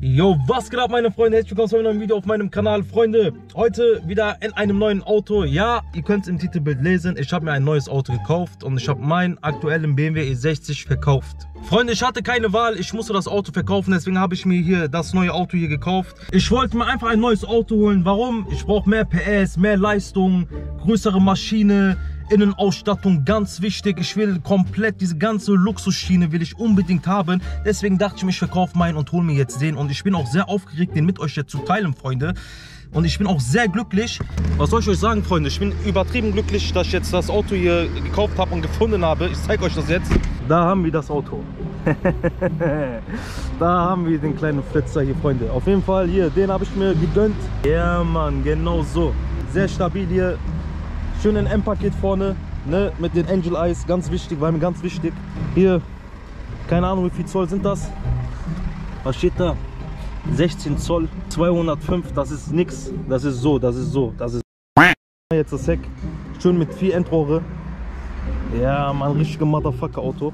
Yo, was geht ab, meine Freunde? Herzlich willkommen zu einem neuen Video auf meinem Kanal. Freunde, heute wieder in einem neuen Auto. Ja, ihr könnt es im Titelbild lesen. Ich habe mir ein neues Auto gekauft und ich habe meinen aktuellen BMW E60 verkauft. Freunde, ich hatte keine Wahl, ich musste das Auto verkaufen, deswegen habe ich mir hier das neue Auto hier gekauft. Ich wollte mir einfach ein neues Auto holen. Warum? Ich brauche mehr PS, mehr Leistung, größere Maschine, Innenausstattung, ganz wichtig. Ich will komplett diese ganze Luxusschiene will ich unbedingt haben. Deswegen dachte ich mir, ich verkaufe meinen und hole mir jetzt den. Und ich bin auch sehr aufgeregt, den mit euch jetzt zu teilen, Freunde. Und ich bin auch sehr glücklich. Was soll ich euch sagen, Freunde? Ich bin übertrieben glücklich, dass ich jetzt das Auto hier gekauft habe und gefunden habe. Ich zeige euch das jetzt. Da haben wir das Auto. Da haben wir den kleinen Flitzer hier, Freunde. Auf jeden Fall hier, den habe ich mir gegönnt. Ja, Mann, genau so. Sehr stabil hier. Schönen M-Paket vorne, ne, mit den Angel Eyes. Ganz wichtig, war mir ganz wichtig. Hier, keine Ahnung, wie viel Zoll sind das? Was steht da? 16 Zoll, 205, das ist nix. Das ist so, das ist so, das ist. Jetzt das Heck, schön mit 4 Endrohre. Ja, man, richtiger Motherfucker-Auto.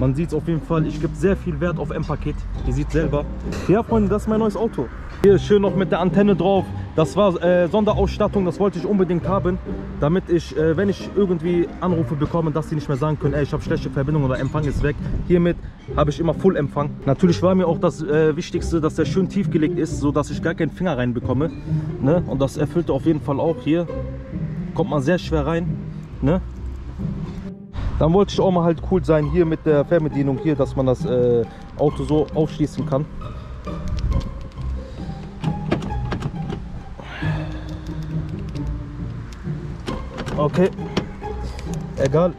Man sieht es auf jeden Fall, ich gebe sehr viel Wert auf M-Paket. Ihr seht selber. Ja, Freunde, das ist mein neues Auto. Hier schön noch mit der Antenne drauf. Das war Sonderausstattung, das wollte ich unbedingt haben, damit ich, wenn ich irgendwie Anrufe bekomme, dass die nicht mehr sagen können, ey, ich habe schlechte Verbindung oder Empfang ist weg. Hiermit habe ich immer Full Empfang. Natürlich war mir auch das Wichtigste, dass der schön tief gelegt ist, sodass ich gar keinen Finger rein bekomme. Ne? Und das erfüllte auf jeden Fall auch hier. Kommt man sehr schwer rein. Ne? Dann wollte ich auch mal halt cool sein hier mit der Fernbedienung hier, dass man das Auto so aufschließen kann. Okay, egal,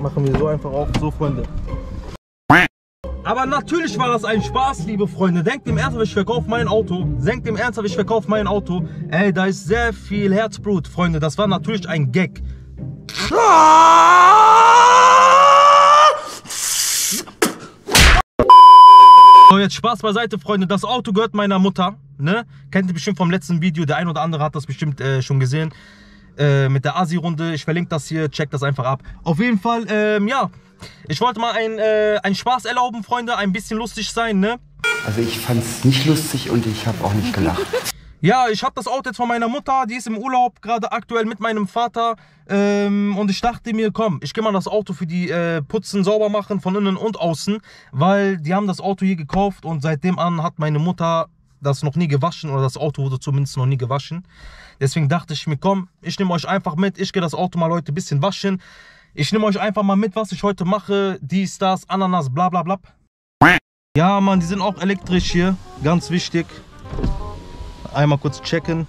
machen wir so einfach auf, so, Freunde. Aber natürlich war das ein Spaß, liebe Freunde. Denkt im Ernst, ich verkaufe mein Auto. Denkt im Ernst, ich verkaufe mein Auto. Ey, da ist sehr viel Herzblut, Freunde. Das war natürlich ein Gag. So, jetzt Spaß beiseite, Freunde. Das Auto gehört meiner Mutter, ne? Kennt ihr bestimmt vom letzten Video. Der ein oder andere hat das bestimmt schon gesehen. Mit der Asi-Runde. Ich verlinke das hier, checkt das einfach ab. Auf jeden Fall, ja, ich wollte mal einen Spaß erlauben, Freunde, ein bisschen lustig sein, ne? Also ich fand es nicht lustig und ich habe auch nicht gelacht. Ja, ich habe das Auto jetzt von meiner Mutter, die ist im Urlaub, gerade aktuell mit meinem Vater. Und ich dachte mir, komm, ich gehe mal das Auto für die putzen, sauber machen, von innen und außen. Weil die haben das Auto hier gekauft und seitdem an hat meine Mutter das noch nie gewaschen, oder das Auto wurde zumindest noch nie gewaschen. Deswegen dachte ich mir, komm, ich nehme euch einfach mit, ich gehe das Auto mal heute ein bisschen waschen. Ich nehme euch einfach mal mit, was ich heute mache, dies, das, Ananas, bla bla bla. Ja, Mann, die sind auch elektrisch hier, ganz wichtig. Einmal kurz checken.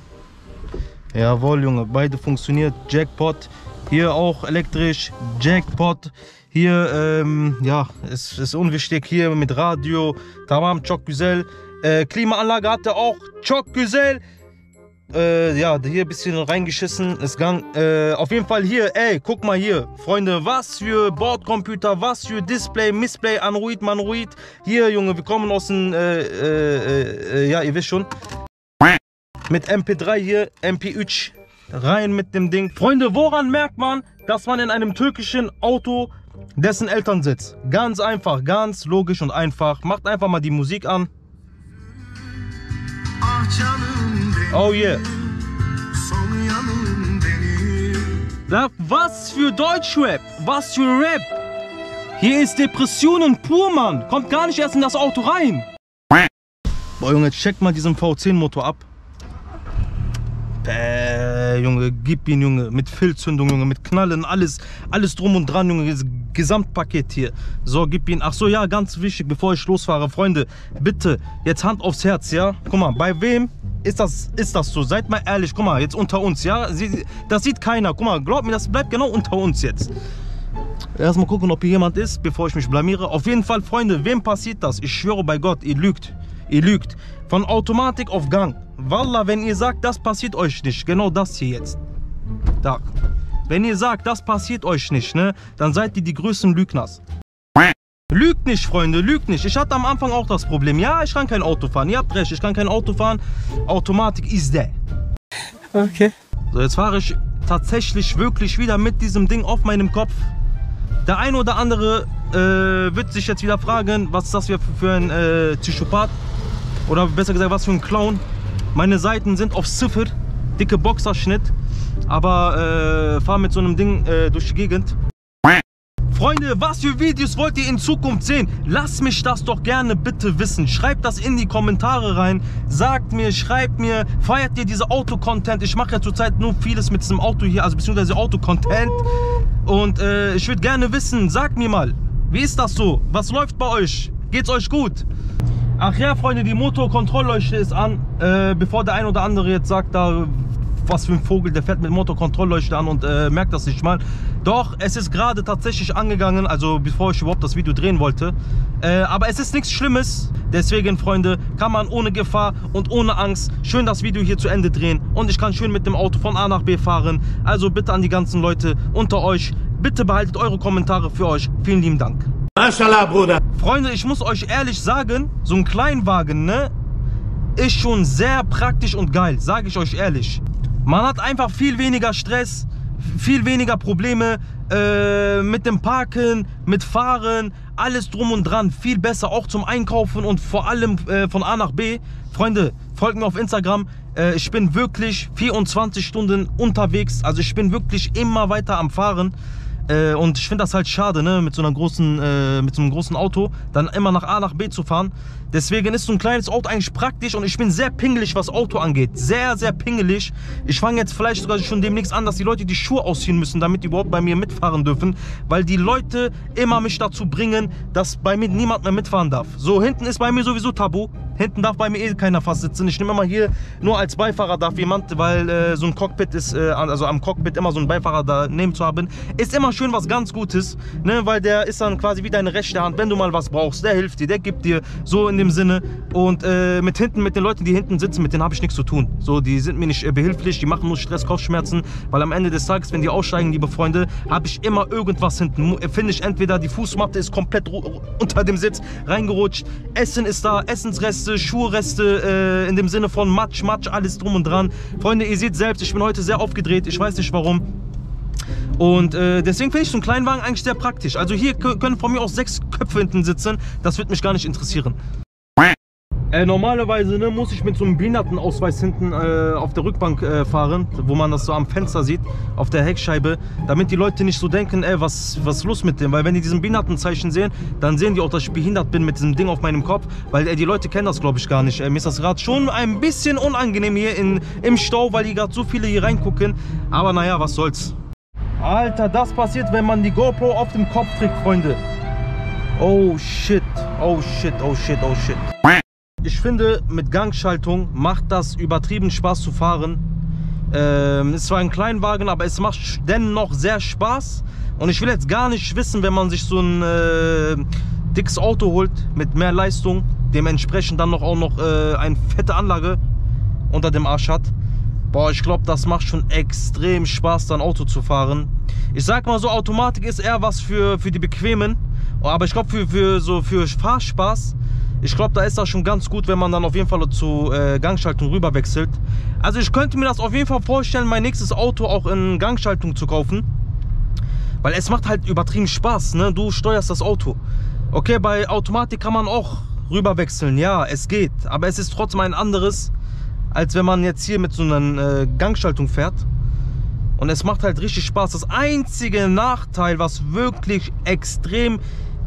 Jawohl, Junge, beide funktioniert, Jackpot. Hier auch elektrisch, Jackpot. Hier, ja, es ist unwichtig, hier mit Radio, tamam, çok güzel. Klimaanlage hat er auch, çok güzel. Ja, hier ein bisschen reingeschissen. Es ging, auf jeden Fall hier, ey, guck mal hier, Freunde, was für Bordcomputer, was für Display, Misplay, Android, Manroid. Hier, Junge, wir kommen aus dem, ja, ihr wisst schon. Mit MP3 hier, MP3, rein mit dem Ding. Freunde, woran merkt man, dass man in einem türkischen Auto dessen Eltern sitzt? Ganz einfach, ganz logisch und einfach. Macht einfach mal die Musik an. Oh yeah. Was für Deutschrap, was für Rap. Hier ist Depressionen pur, Mann. Kommt gar nicht erst in das Auto rein. Boah, Junge, check mal diesen V10-Motor ab. Bäh, Junge, gib ihn, Junge. Mit Filzzündung, Junge, mit Knallen, alles drum und dran, Junge. Das Gesamtpaket hier. So, gib ihn. Ach so, ja, ganz wichtig, bevor ich losfahre, Freunde, bitte, jetzt Hand aufs Herz, ja? Guck mal, bei wem ist das so? Seid mal ehrlich, guck mal, jetzt unter uns, ja? Das sieht keiner, guck mal, glaubt mir, das bleibt genau unter uns jetzt. Erstmal gucken, ob hier jemand ist, bevor ich mich blamiere. Auf jeden Fall, Freunde, wem passiert das? Ich schwöre bei Gott, ihr lügt. Ihr lügt. Von Automatik auf Gang. Wallah, wenn ihr sagt, das passiert euch nicht, genau das hier jetzt. Da. Wenn ihr sagt, das passiert euch nicht, ne, dann seid ihr die größten Lügners. Lügt nicht, Freunde, lügt nicht. Ich hatte am Anfang auch das Problem. Ja, ich kann kein Auto fahren. Ihr habt recht, ich kann kein Auto fahren. Automatik ist der. Okay. So, jetzt fahre ich tatsächlich wirklich wieder mit diesem Ding auf meinem Kopf. Der ein oder andere wird sich jetzt wieder fragen, was ist das für ein Psychopath? Oder besser gesagt, was für ein Clown. Meine Seiten sind auf Ziffer, dicke Boxerschnitt, aber fahr mit so einem Ding durch die Gegend. Freunde, was für Videos wollt ihr in Zukunft sehen? Lasst mich das doch gerne bitte wissen. Schreibt das in die Kommentare rein. Sagt mir, schreibt mir, feiert ihr diese Auto-Content? Ich mache ja zurzeit nur vieles mit diesem Auto hier, also beziehungsweise Auto-Content. Und ich würde gerne wissen, sagt mir mal, wie ist das so? Was läuft bei euch? Geht's euch gut? Ach ja, Freunde, die Motorkontrollleuchte ist an. Bevor der ein oder andere jetzt sagt, da... was für ein Vogel, der fährt mit Motorkontrollleuchte an und merkt das nicht mal. Doch, es ist gerade tatsächlich angegangen, also bevor ich überhaupt das Video drehen wollte. Aber es ist nichts Schlimmes. Deswegen, Freunde, kann man ohne Gefahr und ohne Angst schön das Video hier zu Ende drehen. Und ich kann schön mit dem Auto von A nach B fahren. Also bitte an die ganzen Leute unter euch, bitte behaltet eure Kommentare für euch. Vielen lieben Dank. Maschallah, Bruder. Freunde, ich muss euch ehrlich sagen, so ein Kleinwagen, ne, ist schon sehr praktisch und geil, sage ich euch ehrlich. Man hat einfach viel weniger Stress, viel weniger Probleme mit dem Parken, mit Fahren, alles drum und dran. Viel besser auch zum Einkaufen und vor allem von A nach B. Freunde, folgt mir auf Instagram. Ich bin wirklich 24 Stunden unterwegs. Also ich bin wirklich immer weiter am Fahren. Und ich finde das halt schade, ne? Mit so einer großen, mit so einem großen Auto dann immer nach A nach B zu fahren. Deswegen ist so ein kleines Auto eigentlich praktisch und ich bin sehr pingelig, was Auto angeht. Sehr, sehr pingelig. Ich fange jetzt vielleicht sogar schon demnächst an, dass die Leute die Schuhe ausziehen müssen, damit die überhaupt bei mir mitfahren dürfen. Weil die Leute immer mich dazu bringen, dass bei mir niemand mehr mitfahren darf. So, hinten ist bei mir sowieso tabu. Hinten darf bei mir eh keiner fast sitzen. Ich nehme immer hier, nur als Beifahrer darf jemand, weil so ein Cockpit ist, also am Cockpit immer so einen Beifahrer daneben zu haben, ist immer schön was ganz Gutes, ne? Weil der ist dann quasi wie deine rechte Hand, wenn du mal was brauchst, der hilft dir, der gibt dir, so in dem Sinne. Und mit hinten, mit den Leuten, die hinten sitzen, mit denen habe ich nichts zu tun. So, die sind mir nicht behilflich, die machen nur Stress, Kopfschmerzen, weil am Ende des Tages, wenn die aussteigen, liebe Freunde, habe ich immer irgendwas hinten. Finde ich entweder, die Fußmatte ist komplett unter dem Sitz reingerutscht, Essen ist da, Essensreste, Schuhreste, in dem Sinne von Matsch, alles drum und dran. Freunde, ihr seht selbst, ich bin heute sehr aufgedreht, ich weiß nicht warum. Und deswegen finde ich so einen Kleinwagen eigentlich sehr praktisch. Also hier können von mir auch 6 Köpfe hinten sitzen, das wird mich gar nicht interessieren. Normalerweise, ne, muss ich mit so einem Behindertenausweis hinten auf der Rückbank fahren, wo man das so am Fenster sieht, auf der Heckscheibe, damit die Leute nicht so denken, ey, was ist los mit dem? Weil wenn die diesen Behindertenzeichen sehen, dann sehen die auch, dass ich behindert bin mit diesem Ding auf meinem Kopf, weil die Leute kennen das, glaube ich, gar nicht. Mir ist das gerade schon ein bisschen unangenehm hier im Stau, weil hier gerade so viele hier reingucken, aber naja, was soll's. Alter, das passiert, wenn man die GoPro auf dem Kopf trägt, Freunde. Oh shit, oh shit, oh shit, oh shit. Ich finde, mit Gangschaltung macht das übertrieben Spaß zu fahren. Ist zwar ein Kleinwagen, aber es macht dennoch sehr Spaß. Und ich will jetzt gar nicht wissen, wenn man sich so ein dickes Auto holt mit mehr Leistung, dementsprechend dann auch noch eine fette Anlage unter dem Arsch hat. Boah, ich glaube, das macht schon extrem Spaß, dann Auto zu fahren. Ich sag mal so, Automatik ist eher was für die Bequemen. Aber ich glaube, für Fahrspaß, ich glaube, da ist das schon ganz gut, wenn man dann auf jeden Fall zu Gangschaltung rüber wechselt. Also ich könnte mir das auf jeden Fall vorstellen, mein nächstes Auto auch in Gangschaltung zu kaufen. Weil es macht halt übertrieben Spaß, ne? Du steuerst das Auto. Okay, bei Automatik kann man auch rüber wechseln, ja, es geht. Aber es ist trotzdem ein anderes, als wenn man jetzt hier mit so einer Gangschaltung fährt. Und es macht halt richtig Spaß. Das einzige Nachteil, was wirklich extrem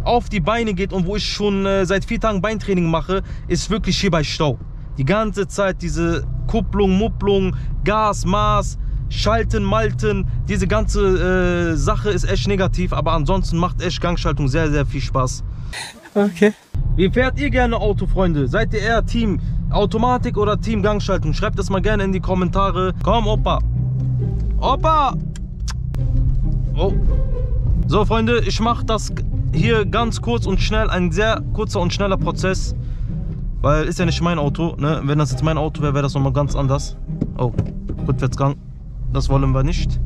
auf die Beine geht und wo ich schon seit 4 Tagen Beintraining mache, ist wirklich hier bei Stau. Die ganze Zeit diese Kupplung, Mupplung, Gas, Maß, Schalten, Malten, diese ganze Sache ist echt negativ, aber ansonsten macht echt Gangschaltung sehr, sehr viel Spaß. Okay. Wie fährt ihr gerne Auto, Freunde? Seid ihr eher Team Automatik oder Team Gangschaltung? Schreibt das mal gerne in die Kommentare. Komm, Opa. Opa! Oh. So, Freunde, ich mache das hier ganz kurz und schnell, ein sehr kurzer und schneller Prozess, weil ist ja nicht mein Auto, ne? Wenn das jetzt mein Auto wäre, wäre das nochmal ganz anders. Oh, Rückwärtsgang, das wollen wir nicht.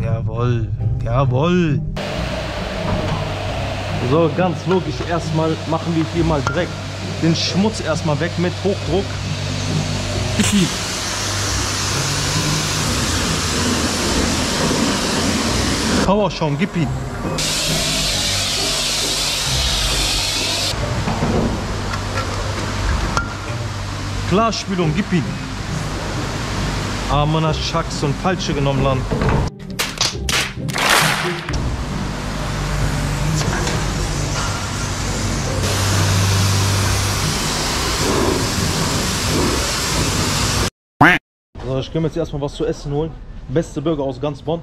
Jawohl, jawohl. So, ganz logisch, erstmal machen wir hier mal Dreck, den Schmutz erstmal weg mit Hochdruck. Powerschaum, gib ihn. Klarspülung, gib ihn. Amana Schacks und Falsche genommen, Land. So, ich kann mir jetzt erstmal was zu essen holen. Beste Burger aus ganz Bonn.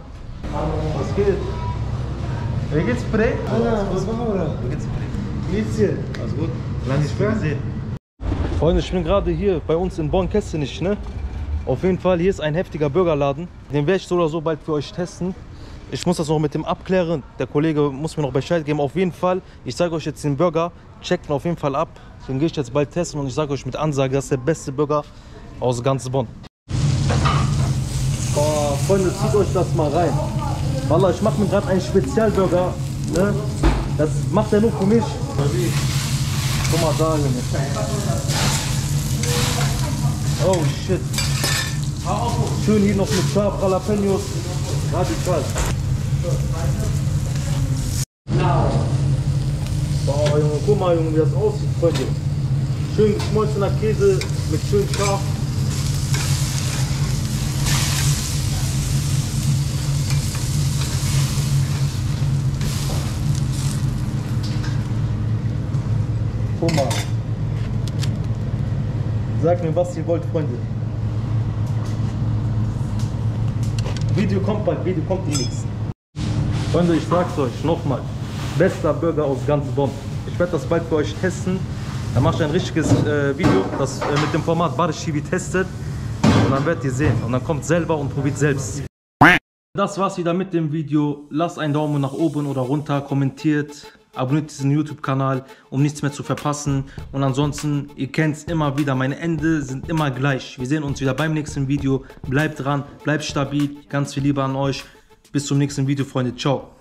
Hallo, was geht? Wie geht's, Pre? Anna, was machen wir da? Wie geht's, Pre? Geht's dir? Alles gut? Lange nicht mehr gesehen. Freunde, ich bin gerade hier bei uns in Bonn, kennst du nicht, ne? Auf jeden Fall, hier ist ein heftiger Burgerladen. Den werde ich so oder so bald für euch testen. Ich muss das noch mit dem abklären. Der Kollege muss mir noch Bescheid geben. Auf jeden Fall, ich zeige euch jetzt den Burger. Checkt ihn auf jeden Fall ab. Den gehe ich jetzt bald testen und ich sage euch mit Ansage, das ist der beste Burger aus ganz Bonn. Boah, Freunde, zieht euch das mal rein. Wallah, ich mache mir gerade einen Spezialburger, ne? Das macht er nur für mich. Guck mal da, oh shit. Schön hier noch mit Schaf, Jalapenos. Radikal. Boah, Junge, guck mal, Junge, wie das aussieht, Freunde. Schön geschmolzener Käse mit schön Schaf. Guck mal. Sagt mir, was ihr wollt, Freunde. Video kommt bald, Video kommt nichts. Freunde, ich sag's euch nochmal. Bester Burger aus ganz Bonn. Ich werde das bald für euch testen. Dann mache ich ein richtiges Video, das mit dem Format Barishibi testet. Und dann werdet ihr sehen. Und dann kommt selber und probiert selbst. Das war's wieder mit dem Video. Lasst einen Daumen nach oben oder runter, kommentiert. Abonniert diesen YouTube-Kanal, um nichts mehr zu verpassen. Und ansonsten, ihr kennt es immer wieder, meine Ende sind immer gleich. Wir sehen uns wieder beim nächsten Video. Bleibt dran, bleibt stabil. Ganz viel Liebe an euch. Bis zum nächsten Video, Freunde. Ciao.